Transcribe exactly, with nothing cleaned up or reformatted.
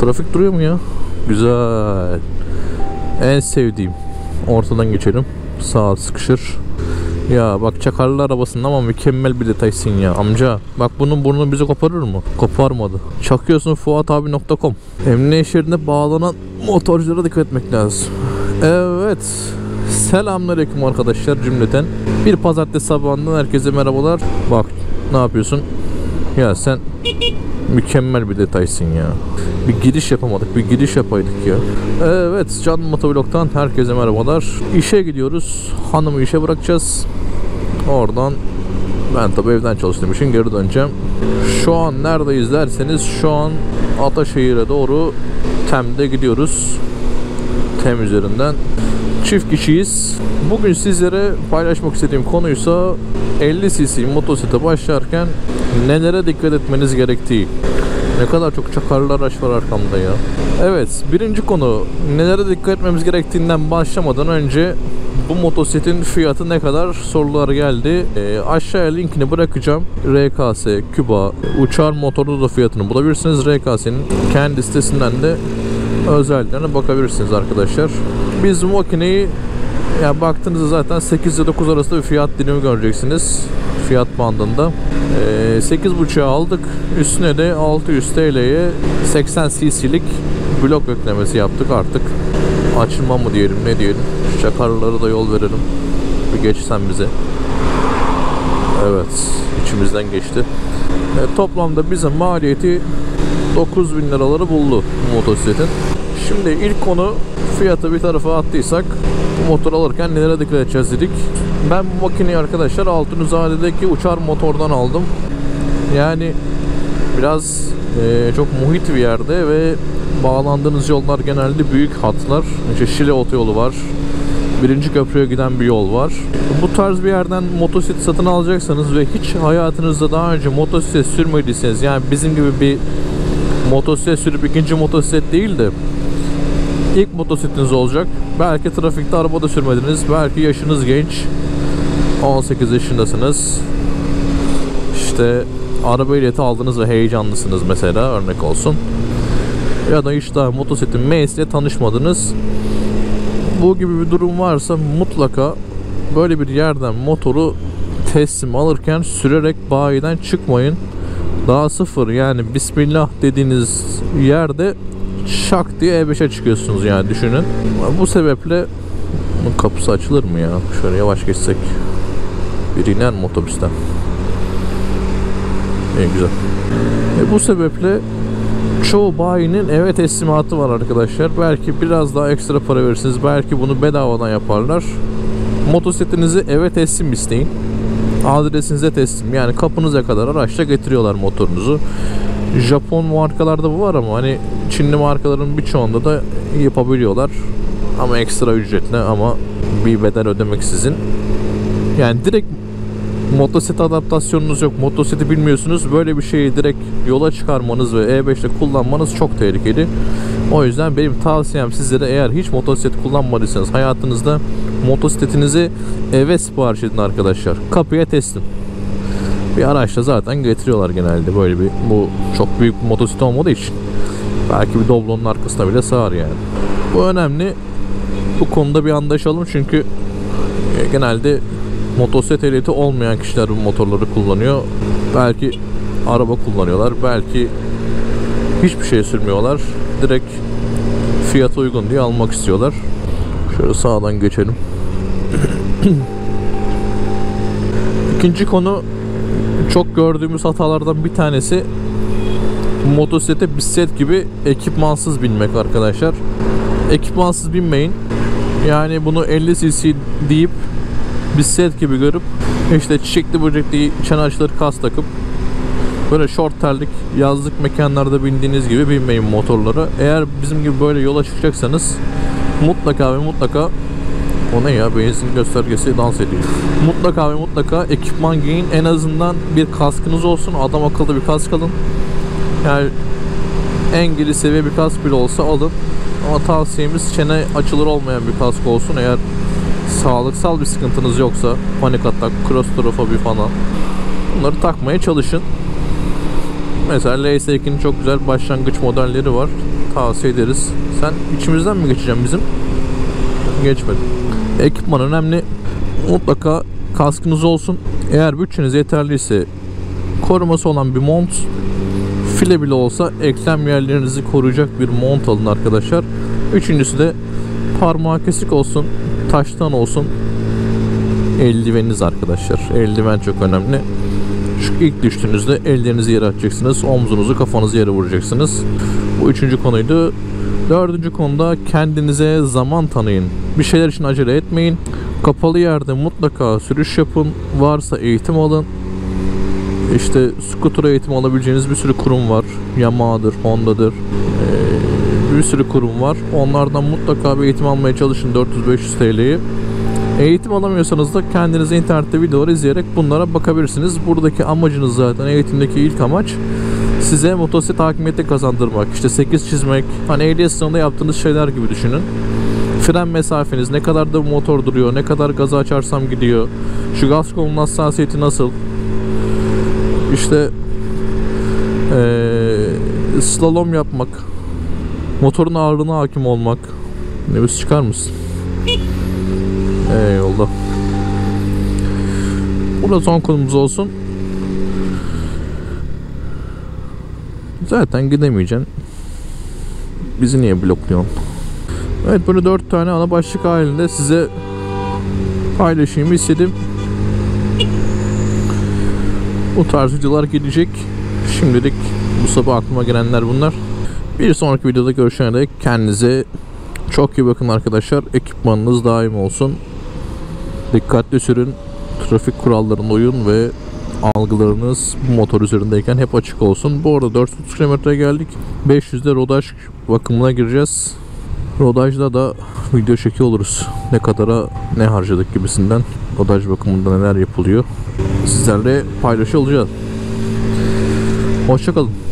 Trafik duruyor mu ya? Güzel. En sevdiğim. Ortadan geçelim. Sağa sıkışır. Ya bak, çakarlı arabasının ama mükemmel bir detaysın ya amca. Bak, bunun burnunu bizi koparır mı? Koparmadı. Çakıyorsun fuat abi nokta com. Emniyet şeridine bağlanan motorculara dikkat etmek lazım. Evet. Selamünaleyküm arkadaşlar cümleten. Bir pazartesi sabahından herkese merhabalar. Bak ne yapıyorsun? Ya sen mükemmel bir detaysın ya. Bir giriş yapamadık, bir giriş yapaydık ya. Evet, Can Motovlog'tan herkese merhabalar. İşe gidiyoruz, hanımı işe bırakacağız. Oradan ben tabii evden çalıştığım için geri döneceğim. Şu an neredeyiz derseniz, şu an Ataşehir'e doğru Tem'de gidiyoruz. Tem üzerinden. Çift kişiyiz. Bugün sizlere paylaşmak istediğim konuysa elli cc motosiklete başlarken nelere dikkat etmeniz gerektiği. Ne kadar çok çakarlı araç var arkamda ya. Evet, birinci konu, nelere dikkat etmemiz gerektiğinden başlamadan önce bu motosikletin fiyatı ne kadar sorular geldi. E, aşağıya linkini bırakacağım. R K S, Küba, uçar motorda da fiyatını bulabilirsiniz. R K S'nin kendi sitesinden de özelliklerine bakabilirsiniz arkadaşlar. Biz bu makineyi, yani baktığınızda zaten sekiz ile dokuz arasında bir fiyat dilimi göreceksiniz. Fiyat bandında. Ee, sekiz buçuğa aldık. Üstüne de altı yüz TL'ye seksen cc'lik blok eklemesi yaptık artık. Açılma mı diyelim, ne diyelim. Şu çakarları da yol verelim. Bir geçsen bize. Evet. İçimizden geçti. Ee, toplamda bizim maliyeti dokuz bin liraları buldu bu motosikletin. Şimdi ilk konu, fiyatı bir tarafa attıysak bu motor alırken nelere dikkat edeceğiz dedik. Ben bu makineyi arkadaşlar Altınüzade'deki uçar motordan aldım. Yani biraz e, çok muhit bir yerde ve bağlandığınız yollar genelde büyük hatlar. İşte Şile Otoyolu var. Birinci köprüye giden bir yol var. Bu tarz bir yerden motosiklet satın alacaksanız ve hiç hayatınızda daha önce motosiklet sürmediyseniz, yani bizim gibi bir motosiklet sürüp ikinci motosiklet değil de İlk motosikletiniz olacak. Belki trafikte arabada sürmediniz. Belki yaşınız genç. on sekiz yaşındasınız. İşte araba ehliyeti aldınız ve heyecanlısınız mesela, örnek olsun. Ya da hiç daha motosikletin meclisiyle tanışmadınız. Bu gibi bir durum varsa mutlaka böyle bir yerden motoru teslim alırken sürerek bayiden çıkmayın. Daha sıfır, yani bismillah dediğiniz yerde şak diye E beşe çıkıyorsunuz, yani düşünün. Bu sebeple bunun kapısı açılır mı ya? Şöyle yavaş geçsek. Bir iner mi otobüsten? En güzel. E bu sebeple çoğu bayinin eve teslimatı var arkadaşlar. Belki biraz daha ekstra para verirsiniz. Belki bunu bedavadan yaparlar. Motosikletinizi eve teslim isteyin. Adresinize teslim. Yani kapınıza kadar araçla getiriyorlar motorunuzu. Japon markalarda bu var ama hani Çinli markaların birçoğunda da yapabiliyorlar. Ama ekstra ücretli, ama bir bedel ödemeksizin. Yani direkt motosiklet adaptasyonunuz yok. Motosikleti bilmiyorsunuz. Böyle bir şeyi direkt yola çıkarmanız ve E beşte kullanmanız çok tehlikeli. O yüzden benim tavsiyem sizlere, eğer hiç motosiklet kullanmadıysanız hayatınızda, motosikletinizi eve sipariş edin arkadaşlar. Kapıya teslim. Bir araçla zaten getiriyorlar genelde, böyle bir, bu çok büyük bir motosiklet olmadığı için. Belki bir doblonun arkasına bile sığar yani. Bu önemli. Bu konuda bir anlaşalım, çünkü genelde motosiklet ehliyeti olmayan kişiler bu motorları kullanıyor. Belki araba kullanıyorlar, belki hiçbir şey sürmüyorlar. Direkt fiyata uygun diye almak istiyorlar. Şöyle sağdan geçelim. İkinci konu, çok gördüğümüz hatalardan bir tanesi motosiklete bisiklet gibi ekipmansız binmek arkadaşlar. Ekipmansız binmeyin. Yani bunu elli cc deyip bisiklet gibi görüp işte çiçekli böcekli çene açları kas takıp böyle şort terlik yazlık mekanlarda bindiğiniz gibi binmeyin motorlara. Eğer bizim gibi böyle yola çıkacaksanız mutlaka ve mutlaka, o ne ya, benzin göstergesi dans ediyor. Mutlaka ve mutlaka ekipman giyin. En azından bir kaskınız olsun. Adam akıllı bir kask alın. Yani en geri seviye bir kask bile olsa alın. Ama tavsiyemiz çene açılır olmayan bir kask olsun. Eğer sağlıksal bir sıkıntınız yoksa, panik atak, klostrofobi falan, bunları takmaya çalışın. Mesela L S iki'nin çok güzel başlangıç modelleri var. Tavsiye ederiz. Sen içimizden mi geçeceğim bizim? Geçmedim. Ekipman önemli. Mutlaka kaskınız olsun. Eğer bütçeniz yeterliyse koruması olan bir mont, file bile olsa eklem yerlerinizi koruyacak bir mont alın arkadaşlar. Üçüncüsü de parmağı kesik olsun, taştan olsun eldiveniniz arkadaşlar. Eldiven çok önemli. Çünkü ilk düştüğünüzde ellerinizi yere atacaksınız, omzunuzu, kafanızı yere vuracaksınız. Bu üçüncü konuydu. Dördüncü konuda kendinize zaman tanıyın. Bir şeyler için acele etmeyin. Kapalı yerde mutlaka sürüş yapın. Varsa eğitim alın. İşte scooter eğitimi alabileceğiniz bir sürü kurum var. Yamaha'dır, Honda'dır. Ee, bir sürü kurum var. Onlardan mutlaka bir eğitim almaya çalışın dört yüz beş yüz T L'yi. Eğitim alamıyorsanız da kendinize internette videoları izleyerek bunlara bakabilirsiniz. Buradaki amacınız zaten eğitimdeki ilk amaç size motosiklet hakimiyeti kazandırmak. İşte sekiz çizmek, hani ehliyet sınavında yaptığınız şeyler gibi düşünün. Fren mesafeniz, ne kadar da motor duruyor, ne kadar gazı açarsam gidiyor. Şu gaz kolunun hassasiyeti nasıl? İşte ee, slalom yapmak, motorun ağırlığına hakim olmak. Nebis çıkar mısın? Eyvallah. Burada son konumuz olsun. Zaten gidemeyeceksin. Bizi niye blokluyorsun? Evet, bunu dört tane ana başlık halinde size paylaşayım istedim. Bu tarz videolar gelecek. Şimdilik bu sabah aklıma gelenler bunlar. Bir sonraki videoda görüşene dek kendinize çok iyi bakın arkadaşlar. Ekipmanınız daim olsun. Dikkatli sürün. Trafik kurallarına uyun ve algılarınız bu motor üzerindeyken hep açık olsun. Bu arada dört yüz kilometreye geldik. beş yüzde rodaj bakımına gireceğiz. Rodajda da video çekiyor oluruz. Ne kadara ne harcadık gibisinden. Rodaj bakımında neler yapılıyor. Sizlerle paylaşıyor olacağız. Hoşça kalın.